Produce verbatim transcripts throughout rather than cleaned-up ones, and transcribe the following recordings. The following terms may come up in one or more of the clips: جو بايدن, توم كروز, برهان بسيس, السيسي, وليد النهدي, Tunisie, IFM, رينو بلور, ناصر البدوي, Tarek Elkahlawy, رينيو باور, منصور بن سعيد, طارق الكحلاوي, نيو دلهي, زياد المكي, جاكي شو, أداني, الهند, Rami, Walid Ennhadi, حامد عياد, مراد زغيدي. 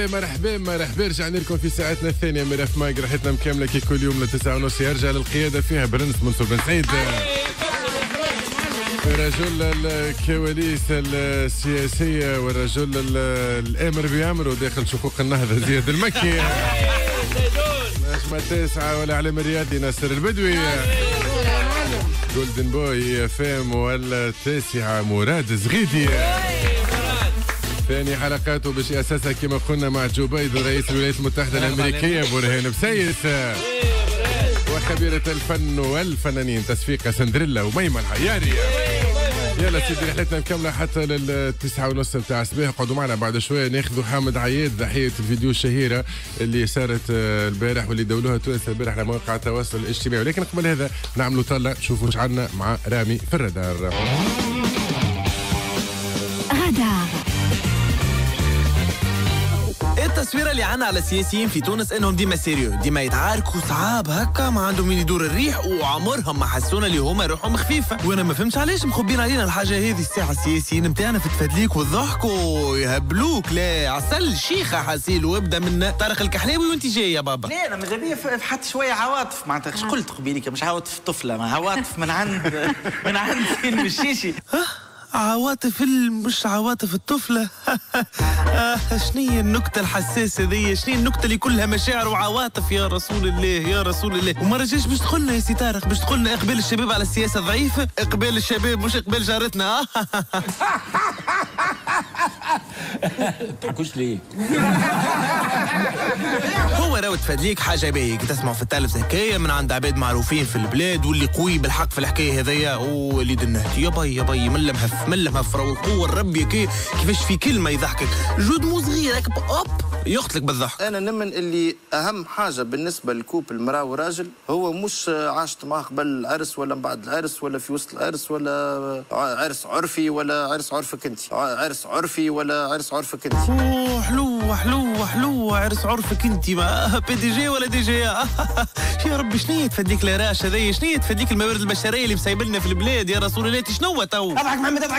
مرحبا مرحبا رجعنا لكم في ساعتنا الثانية من اف مايك رحلتنا مكملة كي كل يوم لتسعة ونص يرجع للقيادة فيها برنس منصور بن سعيد رجل الكواليس السياسية والرجل الآمر بأمره داخل شقوق النهضة زياد المكي نجم التاسعة والإعلام الرياضي ناصر البدوي جولدن بوي فام والتاسعة مراد زغيدي ثاني حلقاته باش يأسسها كما قلنا مع جو بايدن رئيس الولايات المتحدة الأمريكية برهان بسيس وخبيرة الفن والفنانين تصفيقة سندريلا وميمة الحياري. يلا سيدي رحلتنا مكملة حتى للتسعة ونص نتاع الصباح. اقعدوا معنا بعد شوية ناخذوا حامد عياد ضحية الفيديو الشهيرة اللي صارت البارح واللي دولوها تونس البارح على مواقع التواصل الاجتماعي، ولكن قبل هذا نعملوا طلة نشوفوا واش عندنا مع رامي في الرادار. التصويره اللي عنا على السياسيين في تونس انهم ديما سيريو، ديما يتعاركوا صعاب هكا، ما عندهم مين يدور الريح، وعمرهم ما حسونا اللي هما روحهم خفيفه، وانا ما فهمتش علاش مخبين علينا الحاجه هذه الساعه السياسيين نتاعنا في التفادليك والضحك ويهبلوك. لا عسل شيخه حسيل، وابدا من طارق الكحلاوي وانت جاي يا بابا. لا انا ماذا بيا حتى شويه عواطف، معناتها اش قلت قبيلك مش عواطف طفله، ما عواطف من عند من عند فيلم الشيشي. عواطف مش عواطف الطفلة. آه شنية النكتة الحساسة ذي؟ شنية النكتة اللي كلها مشاعر وعواطف؟ يا رسول الله يا رسول الله. وما رجعش باش تقولنا يا سي طارق، باش تقولنا اقبال الشباب على السياسة ضعيفة، اقبال الشباب مش اقبال جارتنا. آه تحكوش ليه؟ هو راهو تفادليك حاجة باهية كي تسمعوا في التلفزة هكايا من عند عباد معروفين في البلاد، واللي قوي بالحق في الحكاية هذيا وليد النهدي. يا باي يا باي من لمهف ملها فراوي قوة الرب كي كيفاش في كلمة يضحكك، جود مو صغير هكا أوب يقتلك بالضحك. أنا نمن اللي أهم حاجة بالنسبة لكوبل مرا وراجل هو مش عاشت معاه قبل العرس ولا من بعد العرس ولا في وسط العرس ولا عرس عرفي ولا عرس عرفك أنت، عرس عرفي ولا عرس عرفك أنت. أوه حلوة حلوة حلوة عرس عرفك أنت، ما بي دي جي ولا دي جي. يا ربي شنية تفديك العراش هذيا، شنية تفديك الموارد البشرية اللي مسايبلنا في البلاد يا رسول الله. شنو تو؟ أضحك محمد أضحك.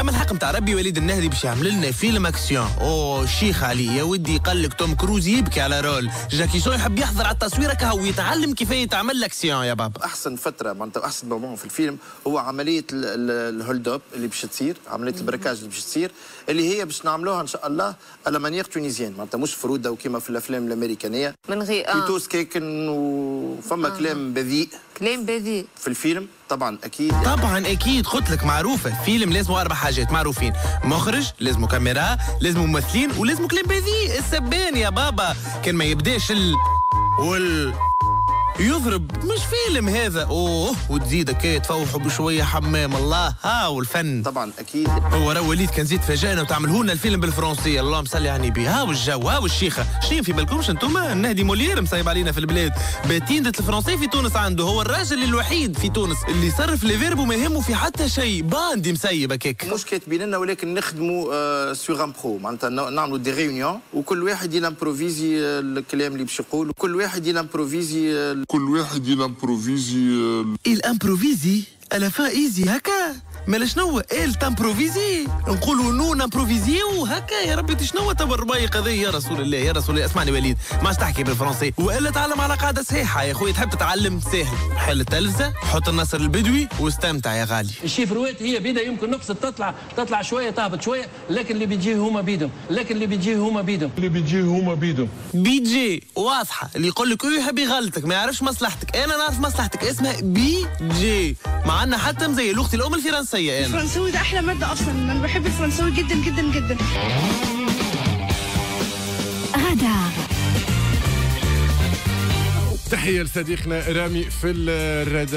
أما الحق نتاع ربي وليد النهدي باش يعمل لنا فيلم أكسيون، أوه شيخ علي يا ودي. يقال لك توم كروز يبكي على رول، جاكي شو يحب يحضر على التصويرة كهو يتعلم كيفاش يتعمل أكسيون يا بابا. أحسن فترة معناتها أحسن موضوع في الفيلم هو عملية الهولد أب اللي باش تصير، عملية البركاج اللي باش تصير، اللي هي باش نعملوها إن شاء الله على مانيير تونيزيان، معناتها مش فرودة وكيما في الأفلام الأمريكانية من غير كيتوس كيكن وفما آه. كلام بذيء كلام بذيء في الفيلم طبعا اكيد يعني. طبعا اكيد قلت لك معروفه فيلم لازم اربع حاجات معروفين، مخرج لازم، كاميرا لازم، ممثلين ولازم كلام بذيء. السبان يا بابا كان ما يبداش ال وال يضرب مش فيلم هذا. اوه وتزيد هكا تفوحوا بشويه حمام الله. ها والفن طبعا اكيد. هو راه وليد كان زيد فاجئنا وتعملوا لنا الفيلم بالفرنسيه، اللهم صل على النبي. ها والجو ها والشيخه، شنو في بالكمش انتم؟ النهدي مولير مصايب علينا في البلاد، باتيندة الفرنسيه في تونس عنده، هو الراجل الوحيد في تونس اللي يصرف لي فيرب وما يهمه في حتى شيء، باندي مسيب هكاك. مش كاتبين لنا ولكن نخدموا آه سوغ ان برو، معناتها نعملوا دي ريونيون وكل واحد يلامبروفيزي الكلام اللي باش يقول، وكل واحد يلامبروفيزي كل واحد يلامبروفيزي الامبروفيزي الا فايزي هكا مالا شنو ال تامبروفيزي نقولوا نو نامبروفيزيو هكا. يا ربي شنو توا الربايق هذه يا رسول الله يا رسول الله. اسمعني وليد ما تحكي بالفرنسي والا تعلم على قاعده صحيحه يا خويا. تحب تتعلم ساهل، حل التلفزه حط النصر البدوي واستمتع يا غالي. الشيفروات هي بيدها يمكن نقصد تطلع تطلع شويه تهبط شويه، لكن اللي بيجي هما بيدهم، لكن اللي بيجي هما بيدهم اللي بيجي هما بيدهم بيجي واضحه. اللي يقول لك يحب يغلطك ما يعرفش مصلحتك. انا نعرف مصلحتك اسمها بي جي، مع عندنا حتى مزي لغتي الام الفرنسيه. الفرنساوي ده احلى ماده اصلا، انا بحب الفرنساوي جدا جدا جدا. غدا تحيه لصديقنا رامي في الرادار.